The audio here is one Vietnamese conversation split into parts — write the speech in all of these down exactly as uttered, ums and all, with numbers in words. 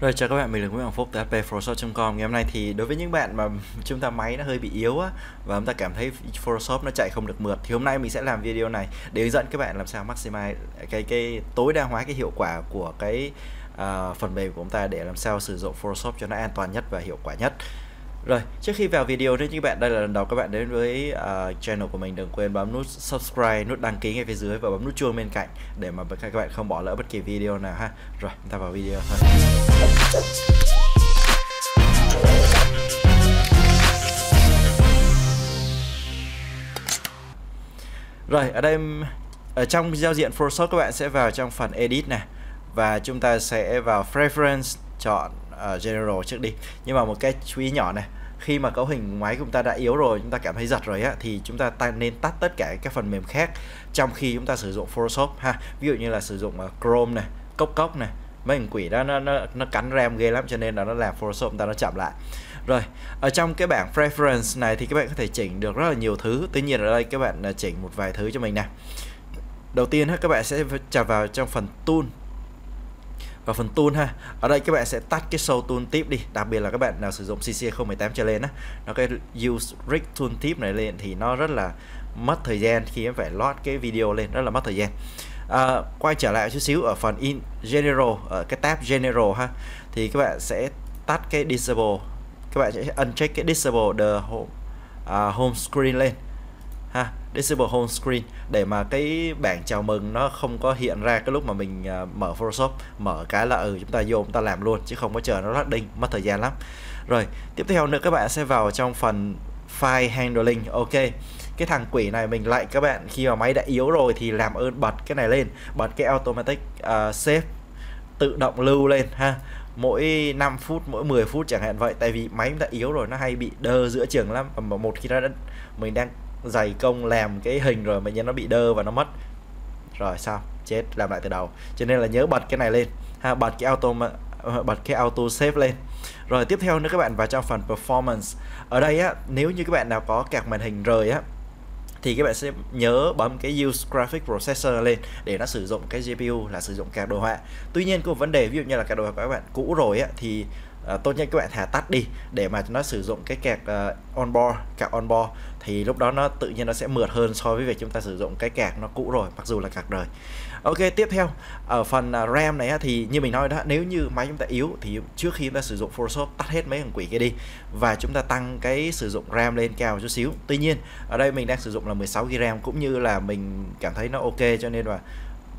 Rồi chào các bạn, mình là Nguyễn Hoàng Phúc từ H P photoshop chấm com. Ngày hôm nay thì đối với những bạn mà chúng ta máy nó hơi bị yếu á, và chúng ta cảm thấy Photoshop nó chạy không được mượt, thì hôm nay mình sẽ làm video này để hướng dẫn các bạn làm sao maximize cái cái tối đa hóa cái hiệu quả của cái uh, phần mềm của chúng ta, để làm sao sử dụng Photoshop cho nó an toàn nhất và hiệu quả nhất. Rồi, trước khi vào video, nếu như bạn đây là lần đầu các bạn đến với uh, channel của mình, đừng quên bấm nút subscribe, nút đăng ký ngay phía dưới và bấm nút chuông bên cạnh để mà các bạn không bỏ lỡ bất kỳ video nào ha. Rồi, chúng ta vào video thôi. Rồi, ở đây ở trong giao diện Photoshop các bạn sẽ vào trong phần edit này, và chúng ta sẽ vào preference, chọn Uh, general trước đi. Nhưng mà một cái chú ý nhỏ này, khi mà cấu hình máy của chúng ta đã yếu rồi, chúng ta cảm thấy giật rồi á, thì chúng ta ta nên tắt tất cả các phần mềm khác trong khi chúng ta sử dụng Photoshop ha. Ví dụ như là sử dụng uh, Chrome này, cốc cốc này, mấy thằng quỷ đó nó nó nó cắn RAM ghê lắm, cho nên là nó làm Photoshop chúng ta nó chậm lại. Rồi, ở trong cái bảng preference này thì các bạn có thể chỉnh được rất là nhiều thứ. Tuy nhiên ở đây các bạn chỉnh một vài thứ cho mình nè. Đầu tiên ha, các bạn sẽ chạm vào trong phần tool. Và phần tool ha, ở đây các bạn sẽ tắt cái show tool tip đi, đặc biệt là các bạn nào sử dụng C C A không mười tám trở lên á, nó cái use rig tool tip này lên thì nó rất là mất thời gian, khi em phải load cái video lên rất là mất thời gian. À, quay trở lại chút xíu ở phần in general, ở cái tab general ha, thì các bạn sẽ tắt cái disable, các bạn sẽ uncheck cái disable the home, uh, home screen lên ha, disable home screen, để mà cái bảng chào mừng nó không có hiện ra cái lúc mà mình uh, mở Photoshop, mở cái là ừ chúng ta vô chúng ta làm luôn, chứ không có chờ nó loading mất thời gian lắm. Rồi tiếp theo nữa các bạn sẽ vào trong phần file handling. Ok, cái thằng quỷ này mình lại các bạn, khi mà máy đã yếu rồi thì làm ơn bật cái này lên, bật cái automatic uh, save tự động lưu lên ha, mỗi năm phút, mỗi mười phút chẳng hạn vậy, tại vì máy đã yếu rồi nó hay bị đơ giữa chừng lắm, mà một khi nó đã mình đang dày công làm cái hình rồi mà nó bị đơ và nó mất rồi sao chết, làm lại từ đầu, cho nên là nhớ bật cái này lên ha, bật cái auto bật cái auto save lên. Rồi tiếp theo nữa các bạn vào trong phần performance. Ở đây á, nếu như các bạn nào có card màn hình rời á, thì các bạn sẽ nhớ bấm cái use graphic processor lên để nó sử dụng cái giê pê u, là sử dụng card đồ họa. Tuy nhiên có một vấn đề, ví dụ như là card đồ họa của các bạn cũ rồi á, thì À, tốt nhất các bạn thả tắt đi để mà nó sử dụng cái kẹt uh, onboard, kẹt onboard, thì lúc đó nó tự nhiên nó sẽ mượt hơn so với việc chúng ta sử dụng cái kẹt nó cũ rồi, mặc dù là kẹt đời. Ok, tiếp theo ở phần uh, RAM này á, thì như mình nói đó, nếu như máy chúng ta yếu thì trước khi chúng ta sử dụng Photoshop tắt hết mấy thằng quỷ kia đi, và chúng ta tăng cái sử dụng RAM lên cao chút xíu. Tuy nhiên ở đây mình đang sử dụng là mười sáu gi-ga-bai RAM, cũng như là mình cảm thấy nó ok, cho nên là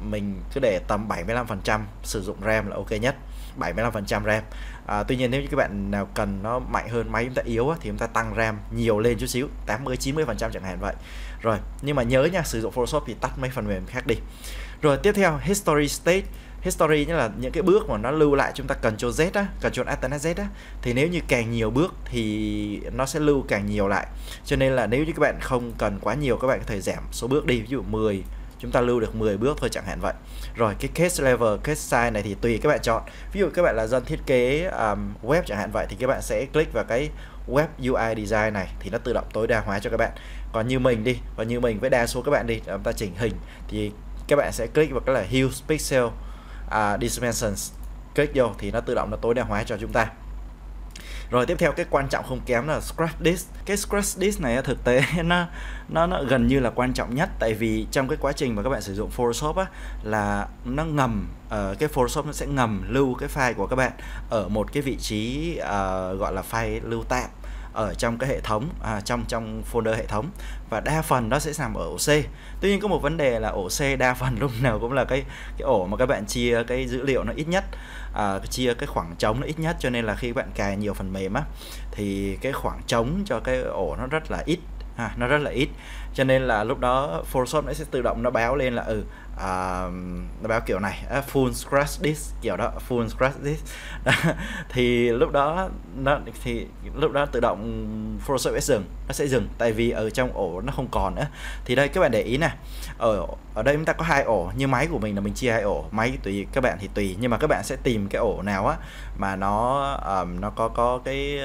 mình cứ để tầm bảy mươi lăm phần trăm sử dụng RAM là ok nhất, bảy mươi lăm phần trăm RAM. À, tuy nhiên nếu như các bạn nào cần nó mạnh hơn, máy chúng ta yếu á, thì chúng ta tăng RAM nhiều lên chút xíu, tám mươi chín mươi phần trăm chẳng hạn vậy. Rồi, nhưng mà nhớ nha, sử dụng Photoshop thì tắt mấy phần mềm khác đi. Rồi tiếp theo history state. History nghĩa là những cái bước mà nó lưu lại, chúng ta Ctrl Z á, Ctrl Alt Z á, thì nếu như càng nhiều bước thì nó sẽ lưu càng nhiều lại. Cho nên là nếu như các bạn không cần quá nhiều, các bạn có thể giảm số bước đi, ví dụ mười, chúng ta lưu được mười bước thôi chẳng hạn vậy. Rồi cái case level, case size này thì tùy các bạn chọn. Ví dụ các bạn là dân thiết kế um, web chẳng hạn vậy, thì các bạn sẽ click vào cái web u i design này thì nó tự động tối đa hóa cho các bạn. Còn như mình đi, còn như mình với đa số các bạn đi, chúng ta chỉnh hình thì các bạn sẽ click vào cái là hue, pixel, uh, dimensions, click vô thì nó tự động nó tối đa hóa cho chúng ta. Rồi tiếp theo cái quan trọng không kém là scratch disk. Cái scratch disk này thực tế nó, nó nó gần như là quan trọng nhất, tại vì trong cái quá trình mà các bạn sử dụng Photoshop á, là nó ngầm uh, cái Photoshop nó sẽ ngầm lưu cái file của các bạn ở một cái vị trí uh, gọi là file lưu tạm ở trong cái hệ thống, à, trong trong folder hệ thống, và đa phần nó sẽ nằm ở ổ C. Tuy nhiên có một vấn đề là ổ C đa phần lúc nào cũng là cái cái ổ mà các bạn chia cái dữ liệu nó ít nhất, à, chia cái khoảng trống nó ít nhất, cho nên là khi bạn cài nhiều phần mềm á, thì cái khoảng trống cho cái ổ nó rất là ít. À, nó rất là ít, cho nên là lúc đó Photoshop nó sẽ tự động nó báo lên là ừ uh, nó báo kiểu này uh, full scratch disk kiểu đó, full scratch disk thì lúc đó nó thì lúc đó tự động Photoshop sẽ dừng, nó sẽ dừng tại vì ở trong ổ nó không còn nữa. Thì đây các bạn để ý nè, ở ở đây chúng ta có hai ổ, như máy của mình là mình chia hai ổ, máy tùy các bạn thì tùy, nhưng mà các bạn sẽ tìm cái ổ nào á mà nó um, nó có có cái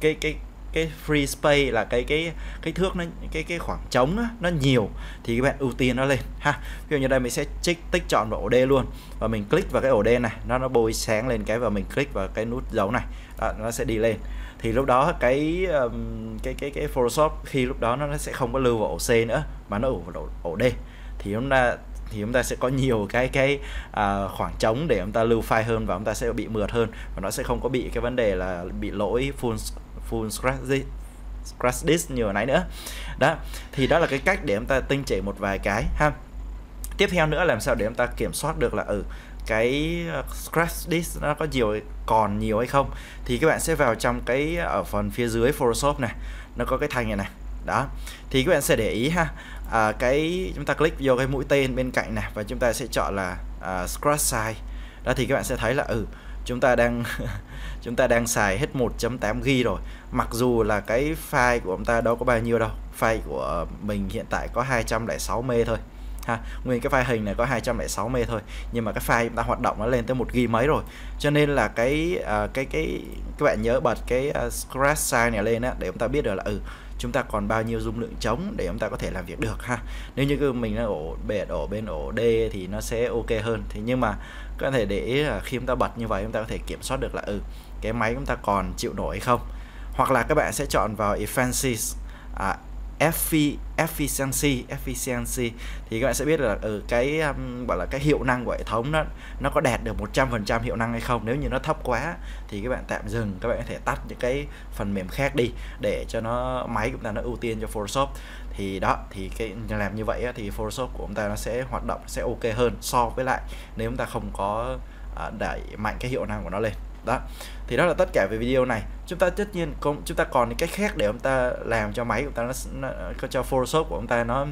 cái cái cái free space là cái cái cái thước nó cái cái khoảng trống đó, nó nhiều thì các bạn ưu tiên nó lên ha. Ví dụ như đây mình sẽ trích tích chọn vào ổ D luôn và mình click vào cái ổ D này, nó nó bôi sáng lên cái và mình click vào cái nút dấu này đó, nó sẽ đi lên. Thì lúc đó cái um, cái cái cái Photoshop khi lúc đó nó sẽ không có lưu vào ổ C nữa mà nó ở vào ổ D, thì chúng ta thì chúng ta sẽ có nhiều cái cái à, khoảng trống để chúng ta lưu file hơn và chúng ta sẽ bị mượt hơn, và nó sẽ không có bị cái vấn đề là bị lỗi full full scratch scratch disk như hồi nãy nữa. Đó, thì đó là cái cách để chúng ta tinh chỉnh một vài cái ha. Tiếp theo nữa, làm sao để chúng ta kiểm soát được là ở ừ, cái scratch disk nó có nhiều còn nhiều hay không, thì các bạn sẽ vào trong cái ở phần phía dưới Photoshop này, nó có cái thanh này này. Đó, thì các bạn sẽ để ý ha, à, cái chúng ta click vô cái mũi tên bên cạnh này và chúng ta sẽ chọn là uh, scratch size. Đó, thì các bạn sẽ thấy là ừ chúng ta đang chúng ta đang xài hết một chấm tám gi-ga-bai rồi, mặc dù là cái file của chúng ta đâu có bao nhiêu đâu, file của mình hiện tại có hai trăm lẻ sáu mê-ga-bai thôi ha, nguyên cái file hình này có hai trăm lẻ sáu mê-ga-bai thôi, nhưng mà cái file chúng ta hoạt động nó lên tới một gi-ga-bai mấy rồi, cho nên là cái uh, cái cái các bạn nhớ bật cái uh, scratch size này lên á, để chúng ta biết được là ừ chúng ta còn bao nhiêu dung lượng trống để chúng ta có thể làm việc được ha. Nếu như mình ở ổ bệt ổ bên ổ D thì nó sẽ ok hơn. Thế nhưng mà có thể để khi chúng ta bật như vậy chúng ta có thể kiểm soát được là ừ cái máy chúng ta còn chịu nổi không. Hoặc là các bạn sẽ chọn vào efficiency, à, efficiency efficiency thì các bạn sẽ biết là ừ cái um, gọi là cái hiệu năng của hệ thống nó nó có đạt được một trăm phần trăm hiệu năng hay không. Nếu như nó thấp quá thì các bạn tạm dừng, các bạn có thể tắt những cái phần mềm khác đi để cho nó máy của chúng ta nó ưu tiên cho Photoshop. Thì đó, thì cái làm như vậy thì Photoshop của chúng ta nó sẽ hoạt động sẽ ok hơn so với lại nếu chúng ta không có đẩy mạnh cái hiệu năng của nó lên. Đó, thì đó là tất cả về video này. Chúng ta tất nhiên cũng chúng ta còn những cách khác để chúng ta làm cho máy của ta nó, nó cho Photoshop của chúng ta nó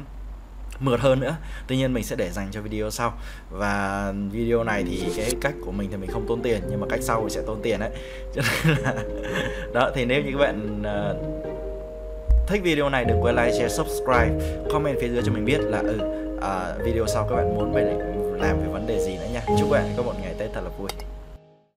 mượt hơn nữa. Tuy nhiên mình sẽ để dành cho video sau. Và video này thì cái cách của mình thì mình không tốn tiền, nhưng mà cách sau sẽ tốn tiền đấy. Cho nên là đó, thì nếu như các bạn uh, thích video này đừng quên like, share, subscribe, comment phía dưới cho mình biết là ừ, uh, video sau các bạn muốn về làm về vấn đề gì nữa nha. Chúc các bạn có một ngày Tết thật là vui.